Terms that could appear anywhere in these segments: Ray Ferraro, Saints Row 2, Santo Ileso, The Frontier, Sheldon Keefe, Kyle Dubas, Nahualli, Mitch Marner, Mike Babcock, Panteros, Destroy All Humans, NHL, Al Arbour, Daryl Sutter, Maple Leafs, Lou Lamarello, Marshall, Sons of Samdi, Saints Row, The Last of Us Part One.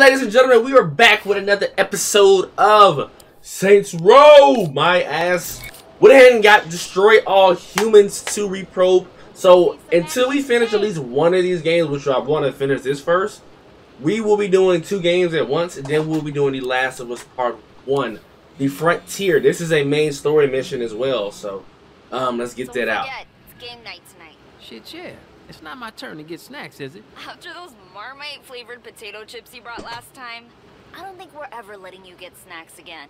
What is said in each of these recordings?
ladies and gentlemen, we are back with another episode of Saints Row. My ass went ahead and got Destroy All Humans to reprobe. So until we finish at least one of these games, which I want to finish this first, we will be doing two games at once, and then we'll be doing The Last of Us Part One, The Frontier. This is a main story mission as well, so let's get that out. It's game night tonight. Shit, yeah. It's not my turn to get snacks, is it? After those Marmite-flavored potato chips you brought last time, I don't think we're ever letting you get snacks again.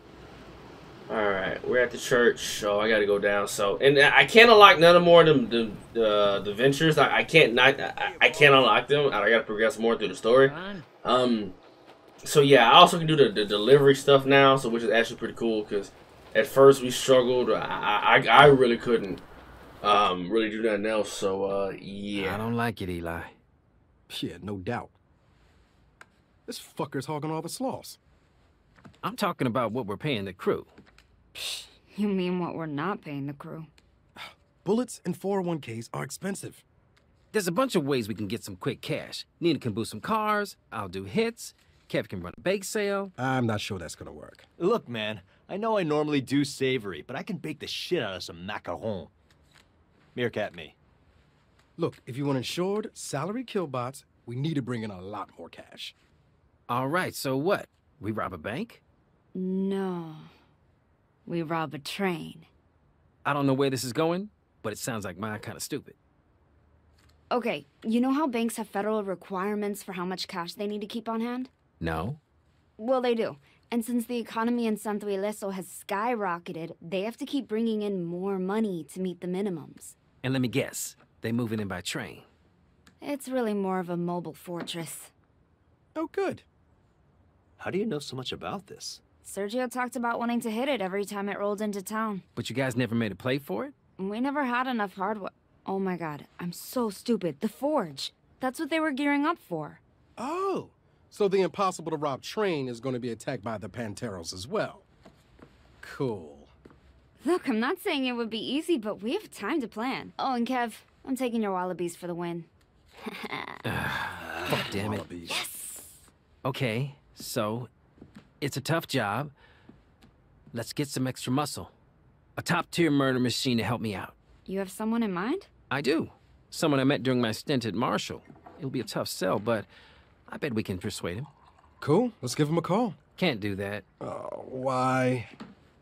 Alright, we're at the church. Oh, I gotta go down, so... And I can't unlock none of more of the ventures. I can't unlock them. I gotta progress more through the story. So yeah, I also can do the delivery stuff now, so which is actually pretty cool, because at first we struggled. I really couldn't. Really do nothing else, so, yeah. I don't like it, Eli. Yeah, no doubt. This fucker's hogging all the sloths. I'm talking about what we're paying the crew. You mean what we're not paying the crew? Bullets and 401ks are expensive. There's a bunch of ways we can get some quick cash. Nina can boost some cars, I'll do hits, Kev can run a bake sale. I'm not sure that's gonna work. Look, man, I know I normally do savory, but I can bake the shit out of some macaron. Meerkat me. Look, if you want insured, salary kill bots, we need to bring in a lot more cash. All right, so what? We rob a bank? No. We rob a train. I don't know where this is going, but it sounds like mine kind of stupid. Okay, you know how banks have federal requirements for how much cash they need to keep on hand? No. Well, they do. And since the economy in Santo Ileso has skyrocketed, they have to keep bringing in more money to meet the minimums. And let me guess, they move it in by train. It's really more of a mobile fortress. Oh, good. How do you know so much about this? Sergio talked about wanting to hit it every time it rolled into town. But you guys never made a play for it? We never had enough hardware. Oh my god, I'm so stupid. The Forge. That's what they were gearing up for. Oh, so the impossible to rob train is going to be attacked by the Panteros as well. Cool. Look, I'm not saying it would be easy, but we have time to plan. Oh, and Kev, I'm taking your wallabies for the win. Fuck, damn it. Yes! Okay, so, it's a tough job. Let's get some extra muscle. A top-tier murder machine to help me out. You have someone in mind? I do. Someone I met during my stint at Marshall. It'll be a tough sell, but I bet we can persuade him. Cool, let's give him a call. Can't do that. Oh, why?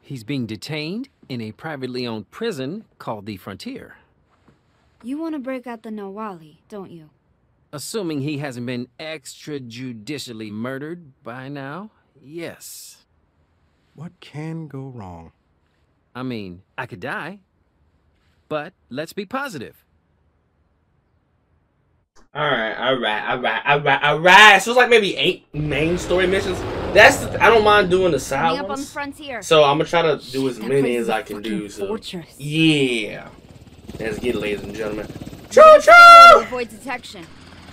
He's being detained in a privately owned prison called The Frontier. You want to break out the Nahualli, don't you? Assuming he hasn't been extrajudicially murdered by now, yes. What can go wrong? I mean, I could die, but let's be positive. All right. So it's like maybe 8 main story missions. That's the, I don't mind doing the side ones. So I'm gonna try to do as many as I can do. So yeah, let's get it, ladies and gentlemen. Choo choo! Avoid detection.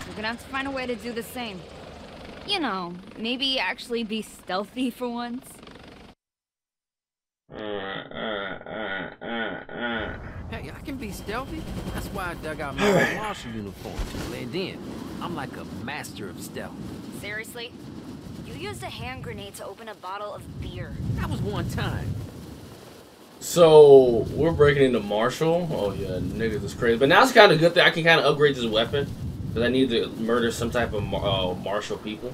We're gonna have to find a way to do the same. You know, maybe actually be stealthy for once. Hey, I can be stealthy. That's why I dug out my Marshall uniform to blend in. I'm like a master of stealth. Seriously? You used a hand grenade to open a bottle of beer. That was one time. So, we're breaking into Marshall. Oh yeah, niggas is crazy. But now it's kind of good that I can kind of upgrade this weapon, because I need to murder some type of Marshall people.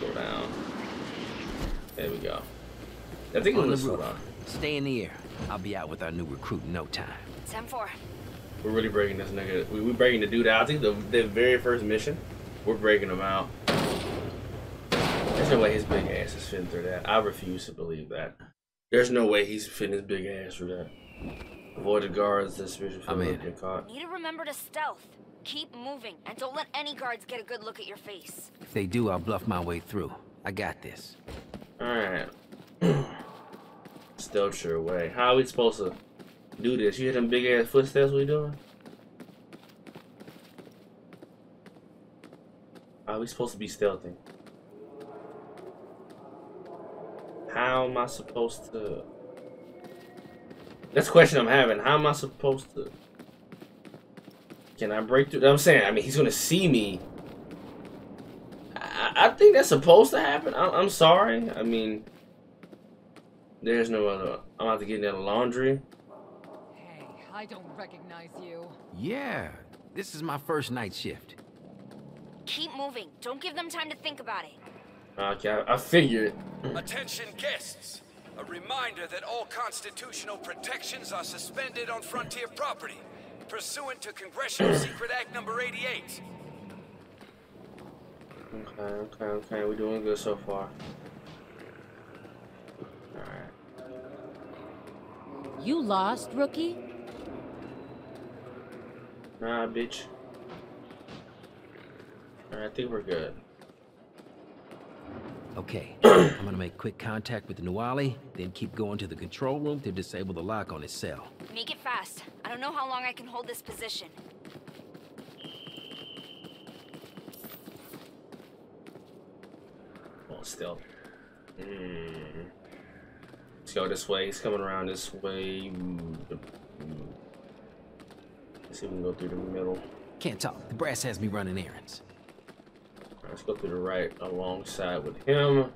Go down. There we go. I think we're going to stay in the air. I'll be out with our new recruit in no time. 10-4. We're really breaking this nigga. We're breaking the dude out. I think the very first mission, we're breaking him out. There's no way his big ass is fitting through that. I refuse to believe that. There's no way he's fitting his big ass through that. Avoid the guards. The suspicious fellows get caught. Need to remember to stealth. Keep moving, and don't let any guards get a good look at your face. If they do, I'll bluff my way through. I got this. All right. Stealth your way. How are we supposed to do this? You hear them big ass footsteps we doing? How are we supposed to be stealthy? How am I supposed to? That's the question I'm having. How am I supposed to? Can I break through? I'm saying, I mean, he's gonna see me. I think that's supposed to happen. I'm sorry. I mean, there's no other. I'm about to get in that laundry. Hey, I don't recognize you. Yeah, this is my first night shift. Keep moving. Don't give them time to think about it. Okay, I figured. Attention guests. A reminder that all constitutional protections are suspended on Frontier property, pursuant to Congressional Secret Act Number 88. Okay, we're doing good so far. Alright. You lost, rookie? Nah, bitch. Alright, I think we're good. Okay, I'm gonna make quick contact with the Nahualli, then keep going to the control room to disable the lock on his cell. Make it fast. I don't know how long I can hold this position. Hold still. Let's go this way. He's coming around this way. Let's see if we can go through the middle. Can't talk. The brass has me running errands. Let's go to the right alongside with him.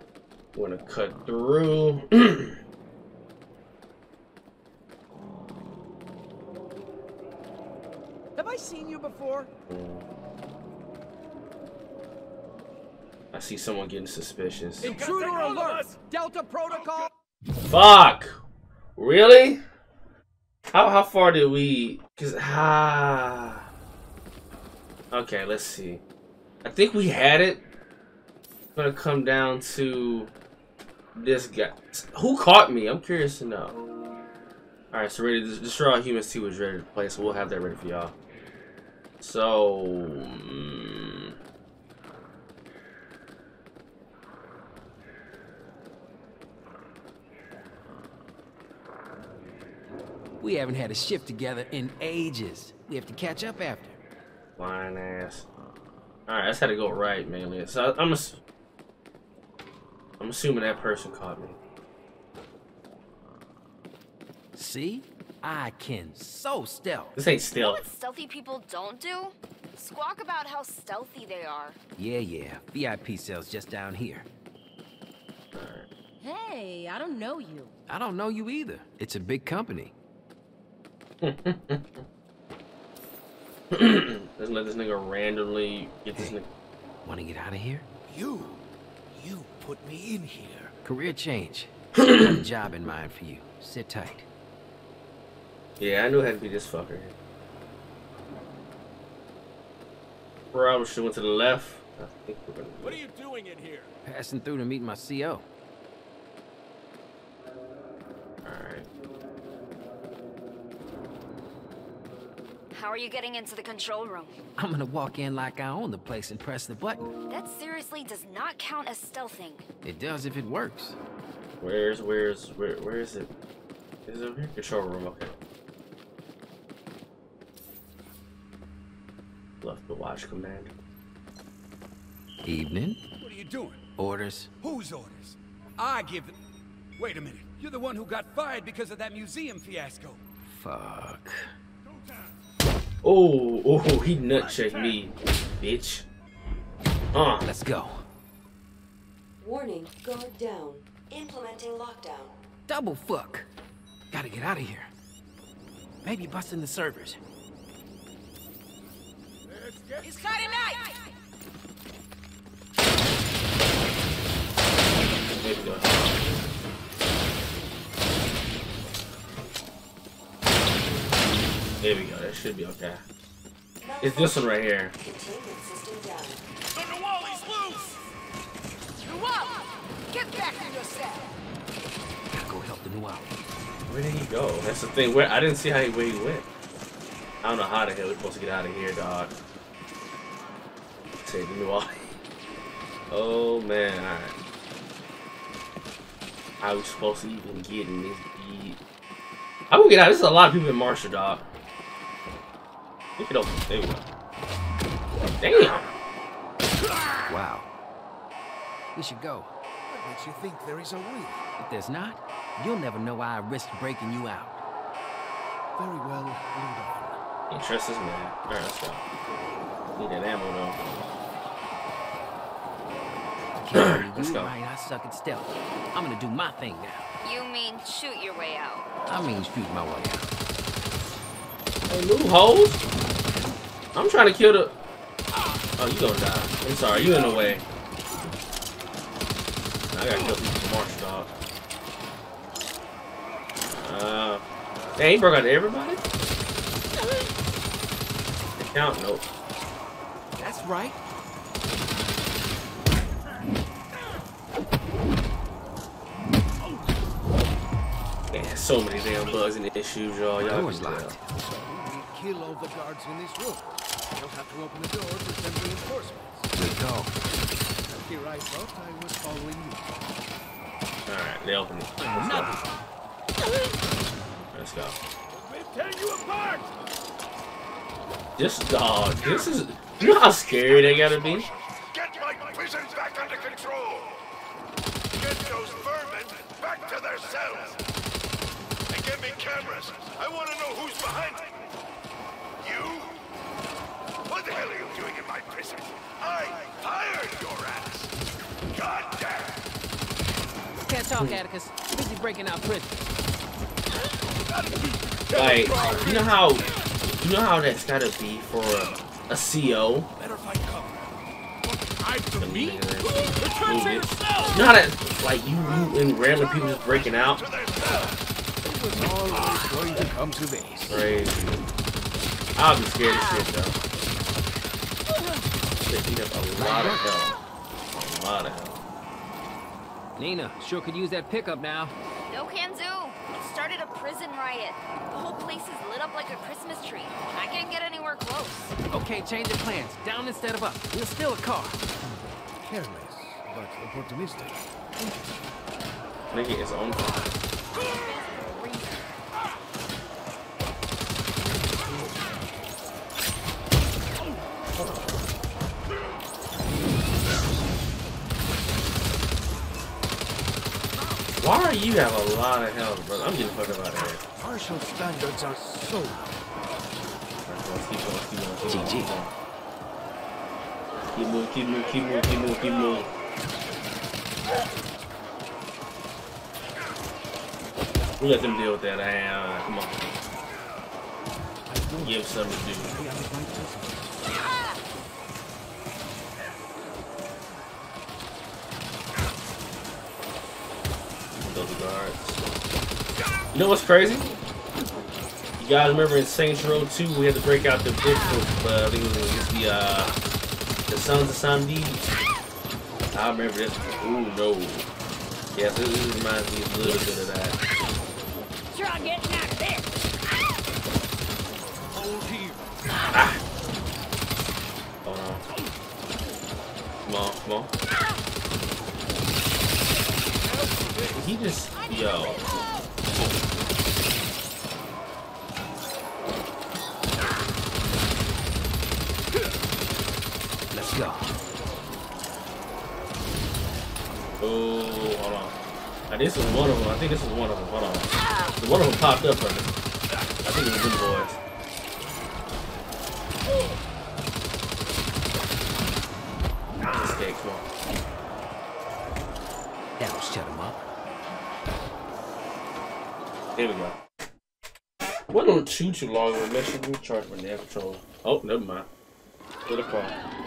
We're gonna cut through. Have I seen you before? I see someone getting suspicious. Intruder alert! Delta protocol. Fuck! Really? How far did we? Cause okay, let's see. I think we had it. I'm gonna come down to this guy. Who caught me? I'm curious to know. Alright, so ready to Destroy All Humans 2 is ready to play, so we'll have that ready for y'all. So we haven't had a shift together in ages. We have to catch up after. Blind ass. Alright, I just had to go right mainly. So I'm assuming that person caught me. See? I can so stealth. This ain't stealth. You know what stealthy people don't do? Squawk about how stealthy they are. Yeah. VIP cells just down here. Alright. Hey, I don't know you. I don't know you either. It's a big company. Let's let this nigga randomly get this nigga. Wanna get out of here? You put me in here. Career change. Got a job in mind for you. Sit tight. Yeah, I knew it had to be this fucker. Probably should went to the left. I think we're gonna go. What are you doing in here? Passing through to meet my CO. How are you getting into the control room? I'm gonna walk in like I own the place and press the button. That seriously does not count as stealthing. It does if it works. Where is it? Is it over here? Control room, okay. Left the watch command. Evening. What are you doing? Orders. Whose orders? I give them. Wait a minute. You're the one who got fired because of that museum fiasco. Fuck. Oh, he nut-checked me, bitch. Let's go. Warning, guard down. Implementing lockdown. Double fuck. Gotta get out of here. Maybe busting the servers. He's got a knife! There we go, that should be okay. It's this one right here. The Nahualli's loose! Nahualli! Get back in your cell! Gotta go help the Nahualli. Where did he go? That's the thing, I didn't see where he went. I don't know how the hell we're supposed to get out of here, dog. Take the Nahualli. Oh man, alright. How we supposed to even get in this beat? How we get out? This is a lot of people in Marshall, dog. Look it up. There we go. Damn! Wow. We should go. What makes you think there is a way? If there's not, you'll never know why I risked breaking you out. Very well, lead on. Can't trust this man. Alright, let's go. Need that ammo, though. Let's go. Right, I suck at stealth. I'm gonna do my thing now. You mean shoot your way out? I mean shoot my way out. Hey, little hoes. I'm trying to kill the... Oh, you gonna die. I'm sorry, you in the way. I gotta kill these Marshall, dog. Dang, he broke out everybody? Count? Nope. That's right. Man, so many damn bugs and issues, y'all. Y'all was locked. We kill all the guards in this room. You'll have to open the door to send reinforcements. Good call. Here I thought I was following you. Alright, they opened it. Let's go. We've tear you apart! This dog, this is... You know how scary they gotta be? Get my visions back under control! Get those vermin back to their cells! And get me cameras! I want to know who's behind me! You? What the hell are you doing in my prison? I hired your ass! God damn! Can't talk, Atticus. Busy breaking out prison. Like, you know how that's gotta be for a CO. Not that, like, you and random people just breaking out. It was always going to come to this. Crazy. I'll be scared of shit though. They eat up a lot of help. Nina sure could use that pickup now. No can do. Started a prison riot. The whole place is lit up like a Christmas tree. I can't get anywhere close. Okay, change of plans. Down instead of up. We'll steal a car. Careless, but opportunistic. Nigga is on fire. Why you have a lot of health, bro? I'm getting fucked out of here. Marshall standards are so GG. Keep moving, keep moving. We'll let them deal with that. Come on. Give something to do. You know what's crazy? You guys remember in Saints Row 2 we had to break out the big book, I think it was the Sons of Samdi. I remember this. Ooh no. Yeah, this reminds me a little bit of that. Try getting out of there. Hold on. Come on. He just, yo. Let's go. Oh, hold on. Now, this is one of them. I think this is one of them. Hold on. The one of them popped up right now. I think it was them boys. This guy, come on. That'll shut him up. There we go. Wasn't too long of a mission. We charge my nav control. Oh, never mind. Get a car.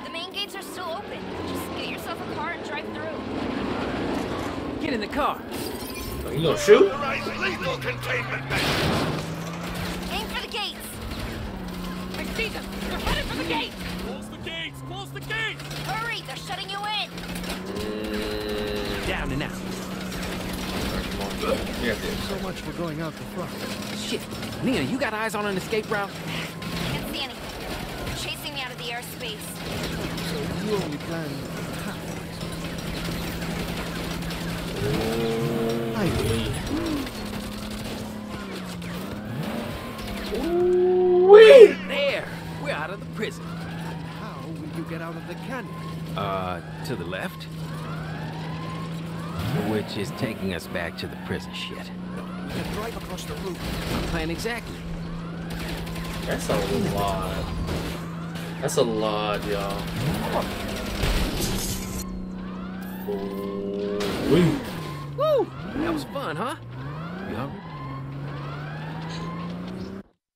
The main gates are still open. Just get yourself a car and drive through. Get in the car. Are you gonna shoot? Legal containment measures. Aim for the gates. I see them. They're headed for the gates. Close the gates. Close the gates. Hurry! They're shutting you in. Down and out. Yeah, so much for going out the front. Shit. Nina, you got eyes on an escape route? Can't see anything. They're chasing me out of the airspace. So you only plan halfway. There! We're out of the prison. How will you get out of the canyon? To the left? Which is taking us back to the prison shit. Get right across the roof. Plan exactly. That's a lot. That's a lot, y'all. Woo! Woo! That was fun, huh? You hungry?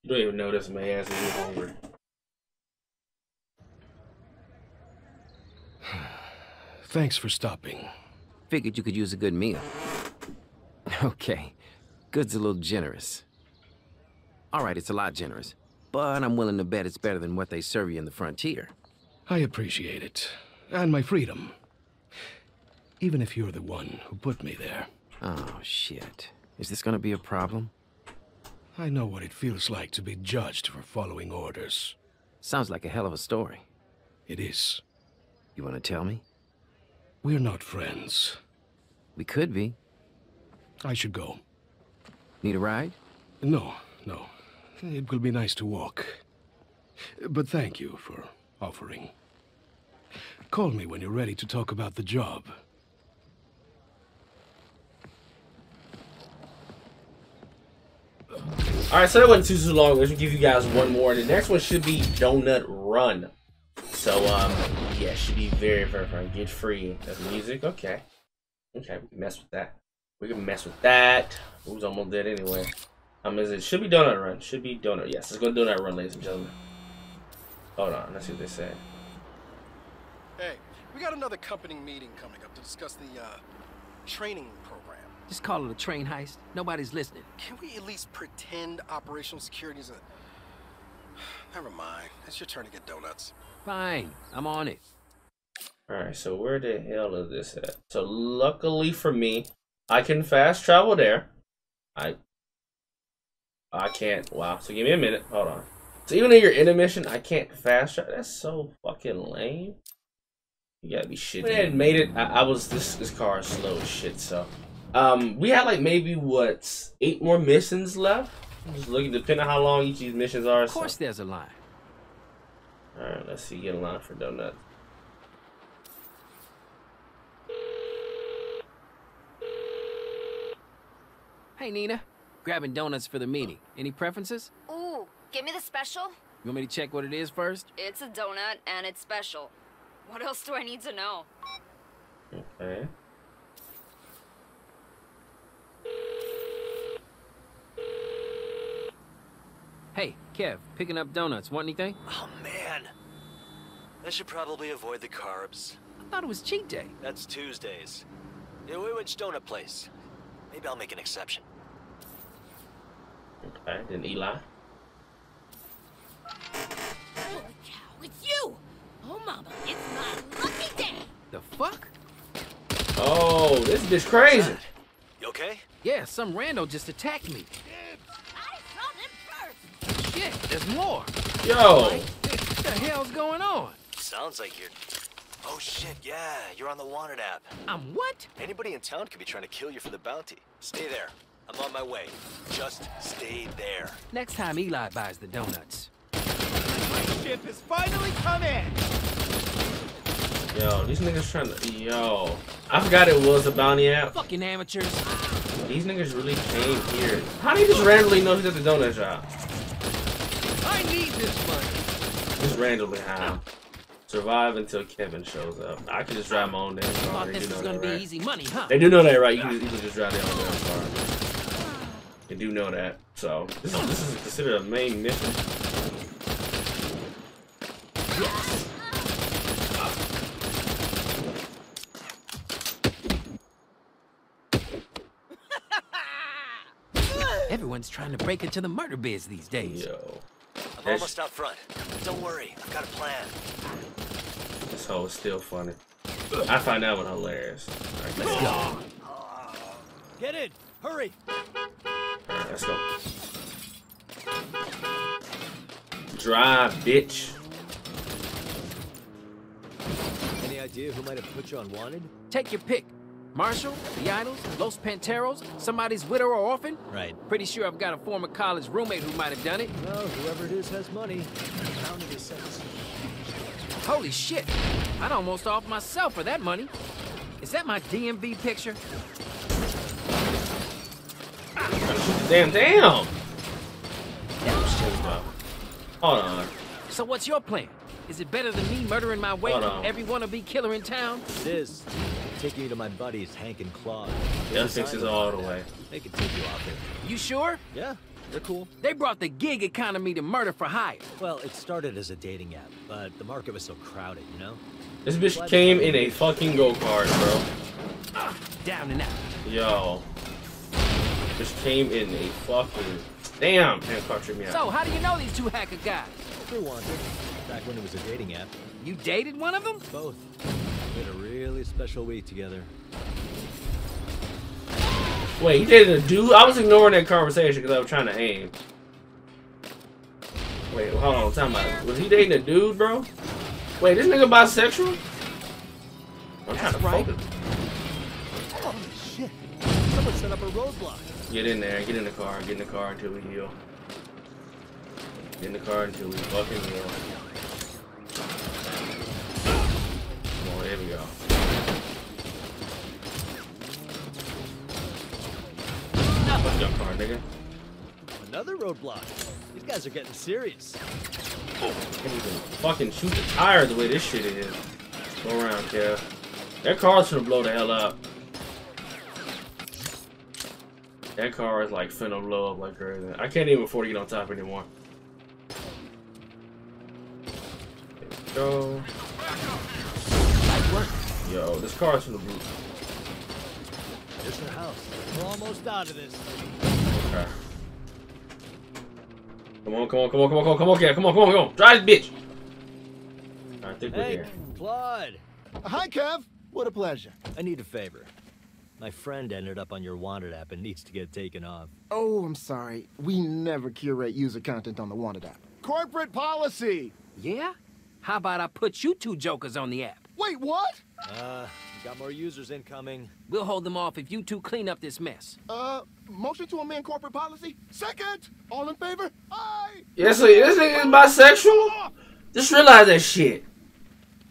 You don't even notice my ass is hungry. Thanks for stopping. Figured you could use a good meal. Okay. Good's a little generous. All right, it's a lot generous. But I'm willing to bet it's better than what they serve you in the Frontier. I appreciate it. And my freedom. Even if you're the one who put me there. Oh, shit. Is this gonna be a problem? I know what it feels like to be judged for following orders. Sounds like a hell of a story. It is. You wanna tell me? We're not friends. We could be. I should go. Need a ride? No, no. It will be nice to walk. But thank you for offering. Call me when you're ready to talk about the job. Alright, so that wasn't too long. Let's give you guys one more. The next one should be Donut Run. So, yeah, it should be very, very fun. Get free. That's music. Okay. Okay, we can mess with that. We can mess with that. It was almost dead anyway. It should be Donut Run. Should be Donut. Yes, let's go to Donut Run, ladies and gentlemen. Hold on. Let's see what they say. Hey, we got another company meeting coming up to discuss the, training program. Just call it a train heist. Nobody's listening. Can we at least pretend operational security is a... Never mind. It's your turn to get donuts. Fine. I'm on it. Alright, so where the hell is this at? So luckily for me, I can fast travel there. I can't. Wow. So give me a minute. Hold on. So even though you're in a mission, I can't fast travel. That's so fucking lame. You gotta be shitting. We had made it. I was. This car is slow as shit, so... we had like maybe what 8 more missions left. I'm just looking, depending on how long each of these missions are. Of course, so. There's a line. All right, let's see. Get a line for donut. Hey, Nina, grabbing donuts for the meeting. Any preferences? Ooh, give me the special. You want me to check what it is first? It's a donut and it's special. What else do I need to know? Okay. Hey, Kev, picking up donuts. Want anything? Oh, man. I should probably avoid the carbs. I thought it was cheat day. That's Tuesdays. Yeah, which donut place? Maybe I'll make an exception. Okay, then Eli. Holy cow, it's you! Oh, mama, it's my lucky day! The fuck? Oh, this bitch crazy. You okay? Yeah, some rando just attacked me. Shit, there's more. Yo. What the hell's going on? Sounds like you're... Oh shit, yeah, you're on the wanted app. I'm what? Anybody in town could be trying to kill you for the bounty. Stay there. I'm on my way. Just stay there. Next time Eli buys the donuts. My ship has finally come in. Yo, these niggas trying to... Yo. I forgot it was a bounty app. Fucking amateurs. These niggas really came here. How do you just randomly know who's at the donut shop? I need this money. Just randomly how. Survive until Kevin shows up. I can just drive my own damn car. This is gonna be easy money, huh? They do know that, right? You can just drive their own damn car. They do know that. So this is considered a main mission. Yes. Everyone's trying to break into the murder biz these days. Yo. I'm almost out front. Don't worry, I've got a plan. This hoe is still funny. I find that one hilarious. All right, let's go. Get in, hurry. All right, let's go. Drive, bitch. Any idea who might have put you on wanted? Take your pick. Marshall, the Idols, Los Panteros, somebody's widow or orphan? Right. Pretty sure I've got a former college roommate who might have done it. Well, whoever it is has money. Holy shit! I'd almost off myself for that money. Is that my DMV picture? Damn! Hold on. So what's your plan? Is it better than me murdering my way from every wannabe killer in town? It is. taking you to my buddies Hank and Claude. The other six is all the way. They can take you out there. You sure? Yeah, they're cool. They brought the gig economy to murder for hire. Well, it started as a dating app, but the market was so crowded, you know? This bitch came in a fucking go-kart, bro. Down and out. Yo. Just came in a fucking... Damn! Me out. So, how do you know these two hacker guys? They're wanted. Back when it was a dating app. You dated one of them? Both. We had a really special week together. Wait, he dated a dude? I was ignoring that conversation because I was trying to aim. Wait, hold on. Time out. Was he dating a dude, bro? Wait, this nigga bisexual? I'm trying to focus. Holy shit. Someone set up a roadblock. Get in there, get in the car, get in the car until we heal. Get in the car until we fucking heal. Come on, there we go. Let's jump car, nigga. Another roadblock. These guys are getting serious. I can't even fucking shoot the tire the way this shit is. Go around, Kev. That car's gonna blow the hell up. That car is like finna blow up like crazy. I can't even afford to get on top anymore. There we go. Yo, this car's finna blow. It's the house. We're almost out of this. Okay. Come on, come on, come on, come on, come on, come on, come on, come on, come on. Drive this bitch. All right, I think we're here. Claude. Hi, Kev. What a pleasure. I need a favor. My friend ended up on your wanted app and needs to get taken off. Oh, I'm sorry. We never curate user content on the wanted app. Corporate policy! Yeah? How about I put you two jokers on the app? Wait, what? Got more users incoming. We'll hold them off if you two clean up this mess. Motion to amend corporate policy? Second! All in favor? Aye! Yes, this nigga is bisexual? Just realize that shit.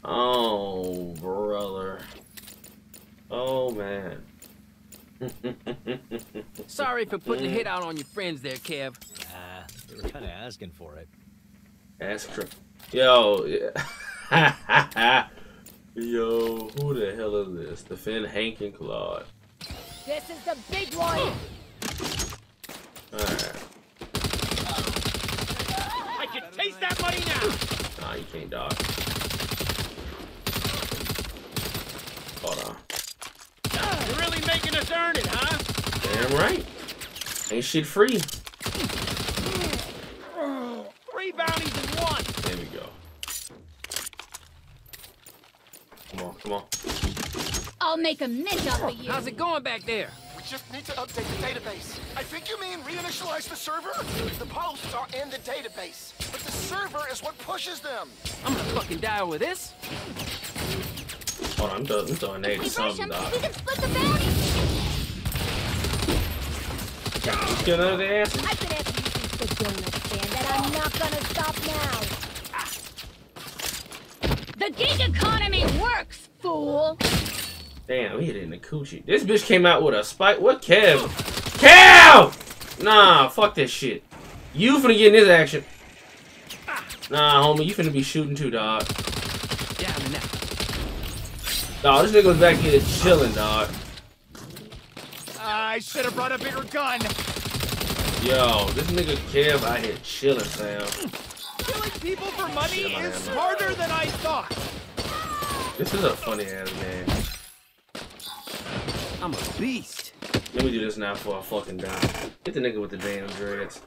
Oh, brother. Oh, man. Sorry for putting the hit out on your friends there, Kev. They were kind of asking for it. That's true. Yo, yeah. Yo, who the hell is this? Defend Hank and Claude. This is the big one. All right. I can taste that money now. Nah, you can't dodge. Hold on. You're really making us earn it, huh? Damn right. Ain't shit free. Three bounties in one. There we go. Come on, come on. I'll make a mint up for you. How's it going back there? We just need to update the database. I think you mean reinitialize the server? The posts are in the database, but the server is what pushes them. I'm gonna fucking die over this. Hold on, I'm throwing nades or something, dog. We can split the bounty! Get out of there! I could have you but don't understand that I'm not gonna stop now. The gig economy works, fool! Damn, we hit it in the coochie. This bitch came out with a spike. What, Kev? Kev! Nah, fuck this shit. You finna get in this action. Nah, homie, you finna be shooting too, dog. Dawg, this nigga's back here chilling, dawg. I should have brought a bigger gun. Yo, this nigga Kev out here chilling, fam. Killing people for money is smarter than I thought. This is a funny ass man. I'm a beast. Let me do this now before I fucking die. Get the nigga with the damn dreads.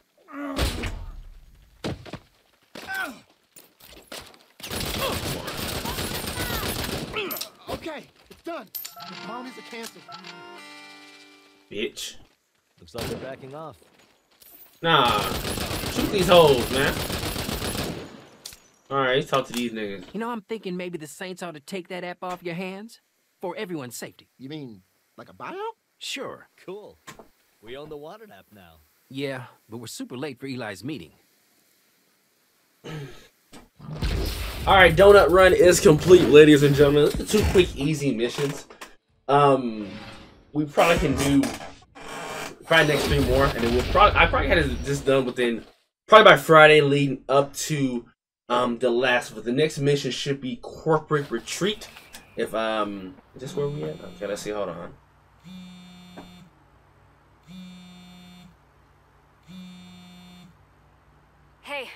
Okay, it's done. The bounties are canceled. Bitch. Looks like they're backing off. Nah, shoot these hoes, man. All right, let's talk to these niggas. You know, I'm thinking maybe the Saints ought to take that app off your hands for everyone's safety. You mean like a buyout? Sure. Cool. We own the water app now. Yeah, but we're super late for Eli's meeting. Alright, donut run is complete, ladies and gentlemen. Let's do 2 quick, easy missions. We probably can do next 3 more, and then we'll I probably had it just done within by Friday, leading up to The Last of Us. The next mission should be Corporate Retreat. If is this where we at? Okay, let's see. Hold on. Hey,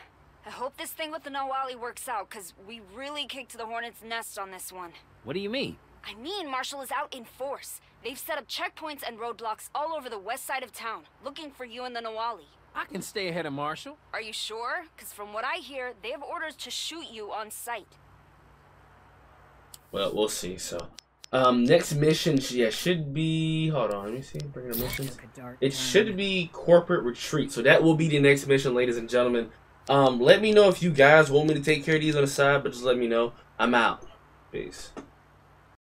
I hope this thing with the Nahualli works out, cause we really kicked the hornet's nest on this one. What do you mean? I mean, Marshall is out in force. They've set up checkpoints and roadblocks all over the west side of town, looking for you and the Nahualli. I can stay ahead of Marshall. Are you sure? Because from what I hear, they have orders to shoot you on sight. Well, we'll see. So, next mission, yeah, should be. Hold on, let me see. Bring the missions. It should be corporate retreat. So that will be the next mission, ladies and gentlemen. Let me know if you guys want me to take care of these on the side, but just let me know. I'm out. Peace.